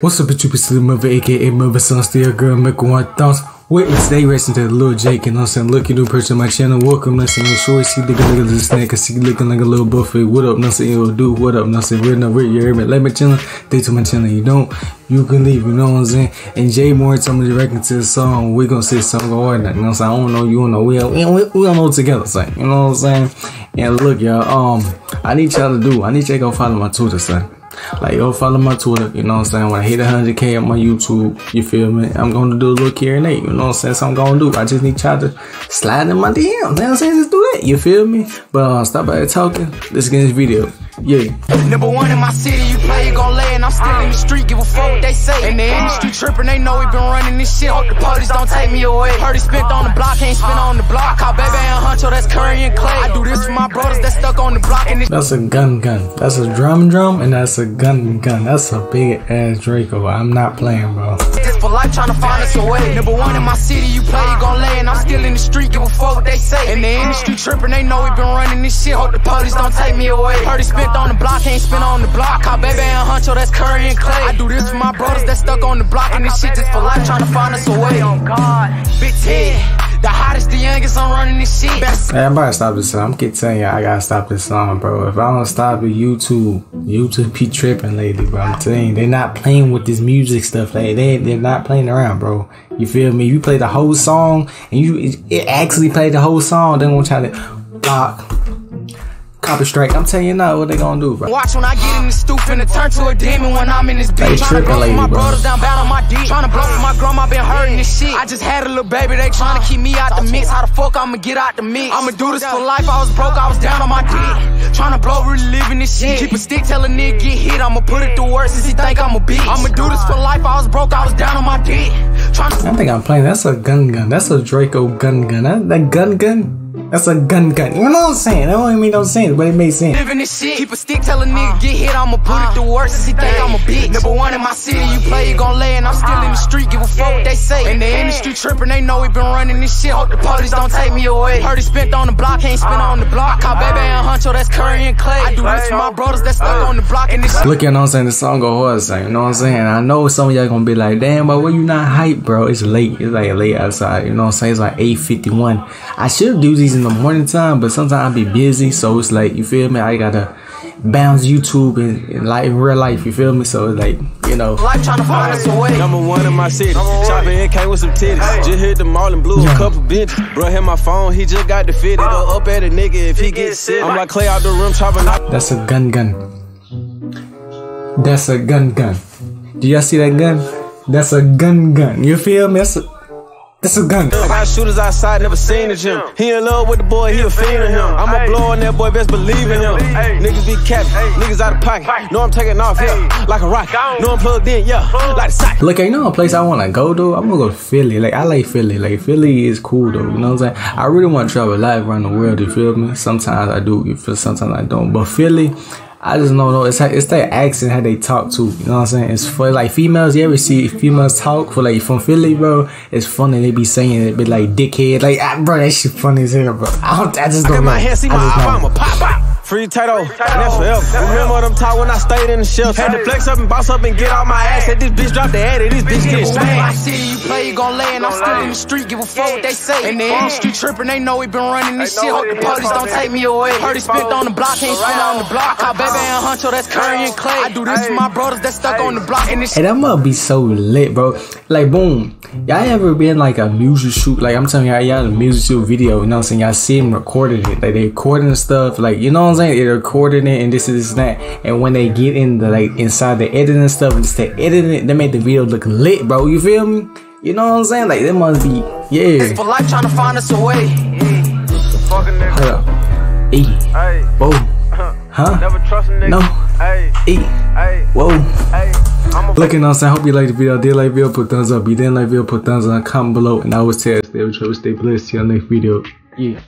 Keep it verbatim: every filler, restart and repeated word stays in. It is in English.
What's up, YouTube? It's Lil Mother, aka Mother Son, still girl, make one thoughts. With me today, racing to Lil Jake, and you know I'm saying, look, you new person on my channel. Welcome, listen, you know, short, she looking like a little snack, and she looking like a little buffet. What up, nothing, you know, dude, what up, nothing, we're not, we're your every like my channel, stay to my channel, you don't, you can leave, you know what I'm saying? And Jay Moore told me to reckon to the song, we're gonna say something hard, you know what I'm saying? I don't know, you don't know, we don't, we don't, we don't know together, son, you know what I'm saying? And look, y'all, um, I need y'all to do, I need y'all to go follow my Twitter, son. Like, yo, follow my Twitter, you know what I'm saying? When I hit one hundred K on my YouTube, you feel me? I'm going to do a little Q and A, you know what I'm saying? So I'm going to do. I just need y'all to slide in my D Ms, you know what I'm saying? Just do that, you feel me? But uh, stop by talking. Let's get this video. Yeah. Number one in my city, you play, you gon' lay, and I'm still in the street, give a fuck what they say. In the industry trippin', they know we been running this shit. Hope the police don't take me away. Heard he spent on the block, can't spin on the block. Call Baby and Huncho, that's Curry and Klay. I do this for my brothers that stuck on the block. And that's a gun gun. That's a drum drum, and that's a gun gun. That's a big ass Draco. I'm not playing, bro. Just for life, trying to find us a way. Number one in my city, you play, you gon' lay, and I'm still in the street, give a fuck what they say. In the industry trippin', they know we been running this shit. Hope the police don't take me away. Heard he spent on the block, ain't spin on the block. Call Baby and Huncho, that's Curry and Klay. I do this for my brothers that stuck on the block, and this shit just for life, trying to find us a way. Oh God, big T, the hottest, the youngest, I'm running this shit. Hey, I'm about to stop this song. I'm keep telling y'all, I gotta stop this song, bro. If I don't stop it, YouTube, YouTube be tripping lately, bro. I'm telling you, they're not playing with this music stuff. Like, they they're not playing around, bro. You feel me? You play the whole song, and you it, it actually play the whole song. They won't try to block. Strike. I'm telling you now what they gonna do, bro. Watch when I get in the stoop and turn to a demon when I'm in this bitch. Trying to blow my brothers down bad on my D. Trying to blow my grandma, been hurting this shit. I just had a little baby, they trying to keep me out the mix. How the fuck I'ma get out the mix? I'ma do this for life. I was broke, I was down on my dick. Trying to blow, really living this shit. Keep a stick, tell a nigga get hit. I'ma put it through work since he think I'm a bitch. I'ma do this for life. I was broke, I was down on my dick. Trying to I think I'm playing. That's a gun gun. That's a Draco gun gun. That, that gun gun. That's a gun gun. You know what I'm saying? That don't even mean no sense, but it makes sense. Living this shit, keep a stick, tell a nigga get hit. I'ma put it through worse since he think I'm a bitch. Number one in my city, you play, you gon' lay, and I'm still in the street, give a fuck what they say. In the industry trippin', they know we been running this shit. Hope the police don't take me away. Heard he spent on the block, can't spin on the block. Call Baby and Huncho, that's Curry and Klay. I do this for my brothers that stuck on the block. And this look, you know what I'm saying? The song go hard, you know what I'm saying? I know some of y'all gonna be like, damn, but why you not hype, bro? It's late. It's like late outside, you know what I'm saying? It's like eight fifty-one. I should do these in the morning time, but sometimes I be busy, so it's like, you feel me, I gotta bounce YouTube and, and like in real life, you feel me, so it's like, you know, life trying to find us away. Number one in my city, shopping N K with some titties, hey. Just hit the mall and blew yeah. a couple bitches, bro, hit my phone, he just got defeated, go up at a nigga if he gets sick, I'm like Klay out the room, chopping out. That's a gun gun, that's a gun gun, do y'all see that gun? That's a gun gun, you feel me, that's a That's a gun. I got shooters outside, never seen a gym. He in love with the boy, he a fiend of him. I'ma blow on that boy, best believe in him. Niggas be capping, niggas out of pocket. Know I'm taking off here, like a rocket. Know I'm plugged in, yeah, like a sock. Look, you know a place I wanna go though? I'm gonna go to Philly. Like, I like Philly. Like, Philly is cool though, you know what I'm saying? I really wanna travel live around the world, you feel me? Sometimes I do, you feel, sometimes I don't. But Philly, I just know though, it's, it's that accent how they talk to, you know what I'm saying? It's for like females, you ever see females talk for like from Philly, bro? It's funny, they be saying it, be like dickhead, like, ah, bro, that shit funny as hell, bro. I, don't, I just don't I got know. My hand, see my Obama, pop, pop. Free title, that's forever. Remember what I'm taught when I stayed in the shelter. Had to flex up and boss up and get out my ass. Said this bitch dropped the ad, this bitch get straight. I see you play, you gon' lay, and I'm still in the street, give a fuck what they say. In the industry trippin', they know we been running this shit. Hope the police don't take me away. Heard he spent on the block, ain't spin on the block. How Baby and Huncho, that's Curry and Klay. I do this for my brothers that stuck on the block. And this hey, that must be so lit, bro. Like, boom. Y'all ever been like a music shoot? Like, I'm telling y'all, y'all a music shoot video, you know what I'm saying? Y'all see them recording it. Like, they recording stuff, like, you know what I'm saying? They're recording it and this is that. And when they get in the, like, inside the editing stuff and just they editing it, they make the video look lit, bro. You feel me? You know what I'm saying? Like, that must be, yeah. It's for life trying to find us a way. Hold up. E. Hey. Boom. Huh? Never trust a nigga. No. Hey. E. Hey. Whoa. Hey. Looking on, so I hope you liked the video. I did like video, put thumbs up. You didn't like video, put thumbs on. Comment below. And I always tell you, stay with Trevor, stay blessed. See you on the next video. Yeah.